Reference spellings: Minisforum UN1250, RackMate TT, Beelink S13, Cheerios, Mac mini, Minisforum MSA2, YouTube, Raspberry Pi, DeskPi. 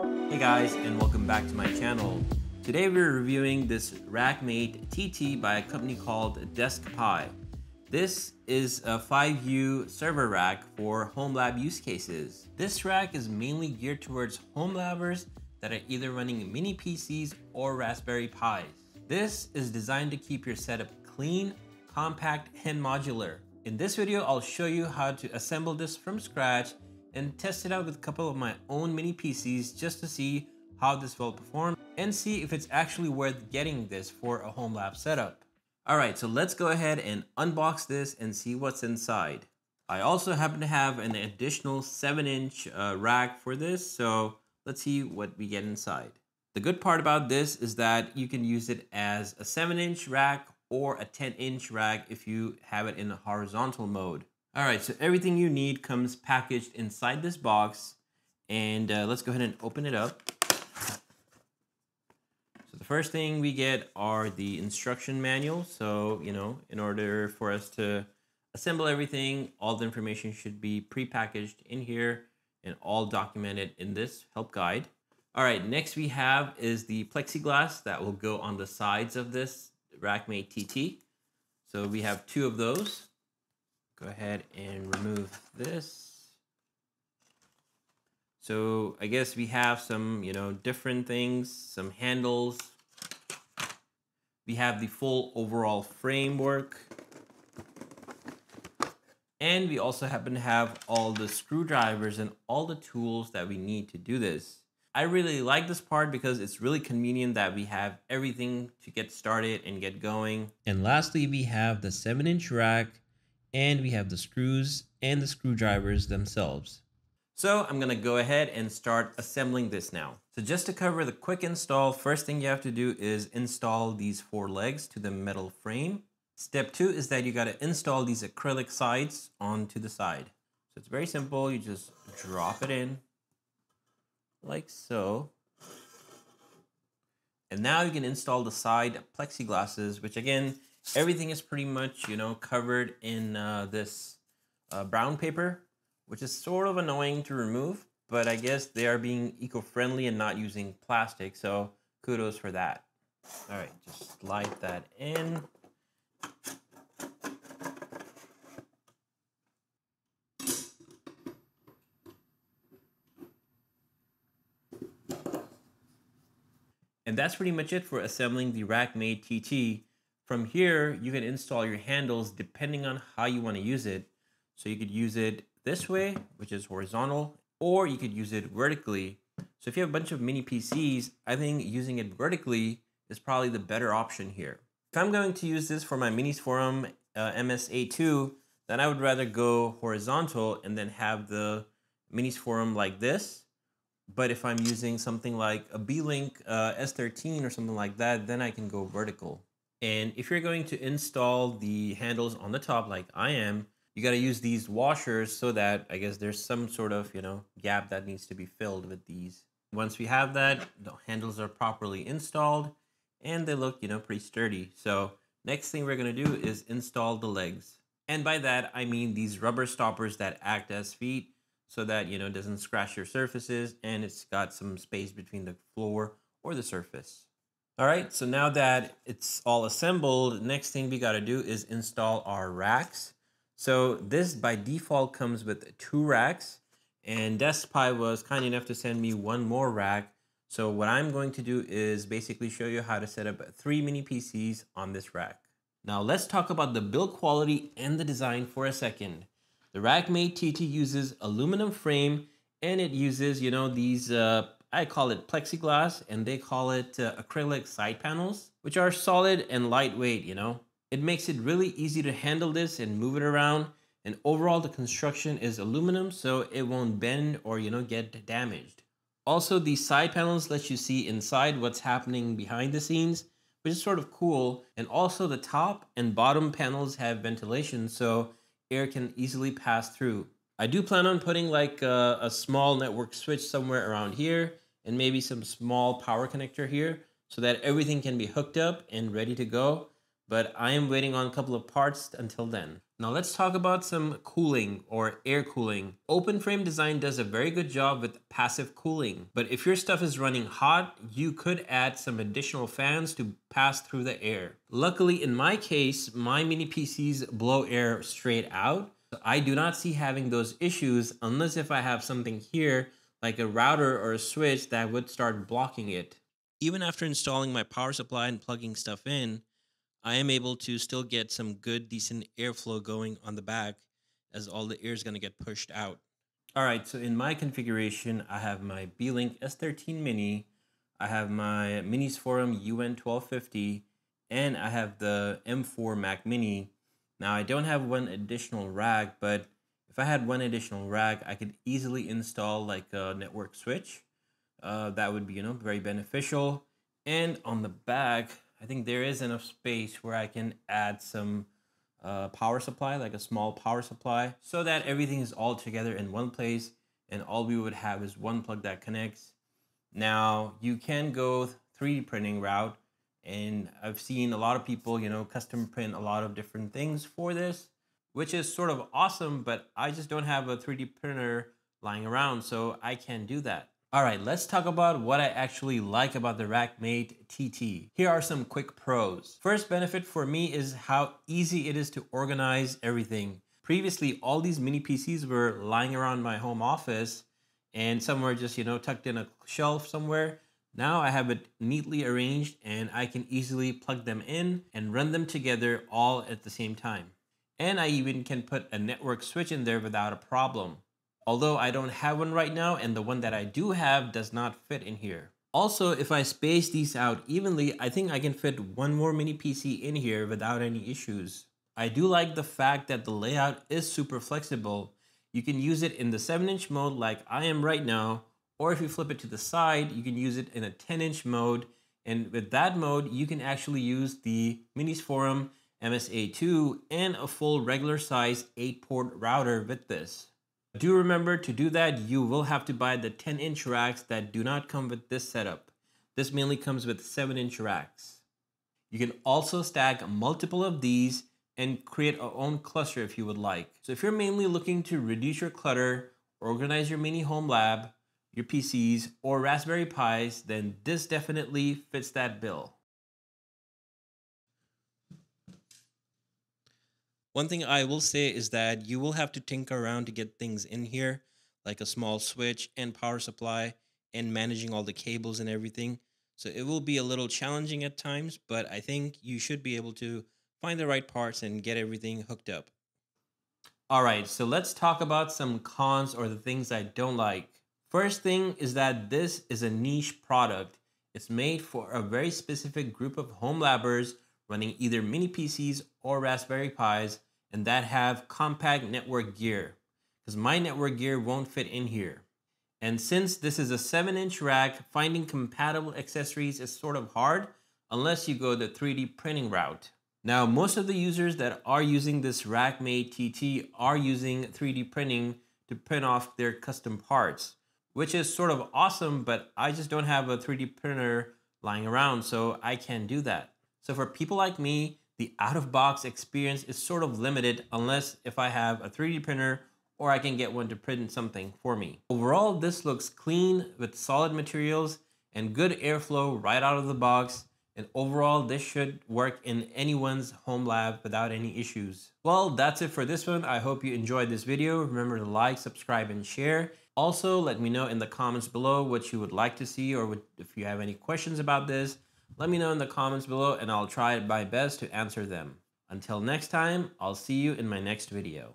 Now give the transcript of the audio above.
Hey guys, and welcome back to my channel. Today we're reviewing this RackMate TT by a company called DeskPi. This is a 5U server rack for home lab use cases. This rack is mainly geared towards home labbers that are either running mini PCs or Raspberry Pis. This is designed to keep your setup clean, compact, and modular. In this video, I'll show you how to assemble this from scratch and test it out with a couple of my own mini PCs just to see how this will perform and see if it's actually worth getting this for a home lab setup. All right, so let's go ahead and unbox this and see what's inside. I also happen to have an additional 7-inch rack for this, so let's see what we get inside. The good part about this is that you can use it as a 7-inch rack or a 10-inch rack if you have it in a horizontal mode. All right, so everything you need comes packaged inside this box, and let's go ahead and open it up. So the first thing we get are the instruction manual. So, you know, in order for us to assemble everything, all the information should be pre-packaged in here and all documented in this help guide. All right, next we have is the plexiglass that will go on the sides of this RackMate TT. So we have two of those. Go ahead and remove this. So I guess we have some, you know, different things, some handles. We have the full overall framework. And we also happen to have all the screwdrivers and all the tools that we need to do this. I really like this part because it's really convenient that we have everything to get started and get going. And lastly, we have the 7-inch rack, and we have the screws and the screwdrivers themselves. So I'm gonna go ahead and start assembling this now. So just to cover the quick install, first thing you have to do is install these 4 legs to the metal frame. Step 2 is that you gotta install these acrylic sides onto the side. So it's very simple, you just drop it in, like so. And now you can install the side plexiglasses, which again, everything is pretty much, you know, covered in this brown paper, which is sort of annoying to remove, but I guess they are being eco-friendly and not using plastic, so kudos for that. All right, just slide that in. And that's pretty much it for assembling the RackMate TT. From here, you can install your handles depending on how you want to use it. So you could use it this way, which is horizontal, or you could use it vertically. So if you have a bunch of mini PCs, I think using it vertically is probably the better option here. If I'm going to use this for my Minisforum MSA2, then I would rather go horizontal and then have the Minisforum like this. But if I'm using something like a Beelink S13 or something like that, then I can go vertical. And if you're going to install the handles on the top like I am, you gotta use these washers so that I guess there's some sort of, you know, gap that needs to be filled with these. Once we have that, the handles are properly installed and they look, you know, pretty sturdy. So next thing we're gonna do is install the legs. And by that, I mean these rubber stoppers that act as feet so that, you know, it doesn't scratch your surfaces and it's got some space between the floor or the surface. All right, so now that it's all assembled, next thing we gotta do is install our racks. So this by default comes with 2 racks, and DeskPi was kind enough to send me 1 more rack. So what I'm going to do is basically show you how to set up 3 mini PCs on this rack. Now let's talk about the build quality and the design for a second. The RackMate TT uses aluminum frame, and it uses, you know, these I call it plexiglass, and they call it acrylic side panels, which are solid and lightweight, you know. It makes it really easy to handle this and move it around. And overall, the construction is aluminum, so it won't bend or, you know, get damaged. Also, these side panels let you see inside what's happening behind the scenes, which is sort of cool. And also the top and bottom panels have ventilation, so air can easily pass through. I do plan on putting like a small network switch somewhere around here, and maybe some small power connector here so that everything can be hooked up and ready to go. but I am waiting on a couple of parts until then. Now let's talk about some cooling or air cooling. Open frame design does a very good job with passive cooling, but if your stuff is running hot, you could add some additional fans to pass through the air. Luckily in my case, my mini PCs blow air straight out. I do not see having those issues unless if I have something here like a router or a switch that would start blocking it. Even after installing my power supply and plugging stuff in, I am able to still get some good, decent airflow going on the back as all the air is going to get pushed out. All right, so in my configuration, I have my Beelink S13 Mini, I have my Minisforum UN1250, and I have the M4 Mac Mini. Now, I don't have one additional rack, but if I had one additional rack, I could easily install like a network switch. That would be, you know, very beneficial. And on the back, I think there is enough space where I can add some power supply, like a small power supply, so that everything is all together in one place and all we would have is one plug that connects. Now, you can go 3D printing route, and I've seen a lot of people, you know, custom print a lot of different things for this, which is sort of awesome, but I just don't have a 3D printer lying around, so I can't do that. All right, let's talk about what I actually like about the RackMate TT. Here are some quick pros. First benefit for me is how easy it is to organize everything. Previously, all these mini PCs were lying around my home office and some were just, you know, tucked in a shelf somewhere. Now I have it neatly arranged and I can easily plug them in and run them together all at the same time. And I even can put a network switch in there without a problem. Although I don't have one right now, and the one that I do have does not fit in here. Also, if I space these out evenly, I think I can fit one more mini PC in here without any issues. I do like the fact that the layout is super flexible. You can use it in the 7-inch mode like I am right now, or if you flip it to the side, you can use it in a 10-inch mode. And with that mode, you can actually use the Minisforum MSA2 and a full regular size 8-port router with this. Do remember, to do that, you will have to buy the 10-inch racks that do not come with this setup. This mainly comes with 7-inch racks. You can also stack multiple of these and create your own cluster if you would like. So if you're mainly looking to reduce your clutter, organize your mini home lab, your PCs, or Raspberry Pis, then this definitely fits that bill. One thing I will say is that you will have to tinker around to get things in here, like a small switch and power supply and managing all the cables and everything. So it will be a little challenging at times, but I think you should be able to find the right parts and get everything hooked up. All right, so let's talk about some cons or the things I don't like. First thing is that this is a niche product. It's made for a very specific group of home labbers running either mini PCs or Raspberry Pis, and that have compact network gear, because my network gear won't fit in here. And since this is a 7-inch rack, finding compatible accessories is sort of hard unless you go the 3D printing route. Now, most of the users that are using this RackMate TT are using 3D printing to print off their custom parts, which is sort of awesome, but I just don't have a 3D printer lying around, so I can't do that. So for people like me, the out-of-box experience is sort of limited unless if I have a 3D printer or I can get one to print something for me. Overall, this looks clean with solid materials and good airflow right out of the box. And overall, this should work in anyone's home lab without any issues. Well, that's it for this one. I hope you enjoyed this video. Remember to like, subscribe, and share. Also, let me know in the comments below what you would like to see, or if you have any questions about this. Let me know in the comments below and I'll try my best to answer them. Until next time, I'll see you in my next video.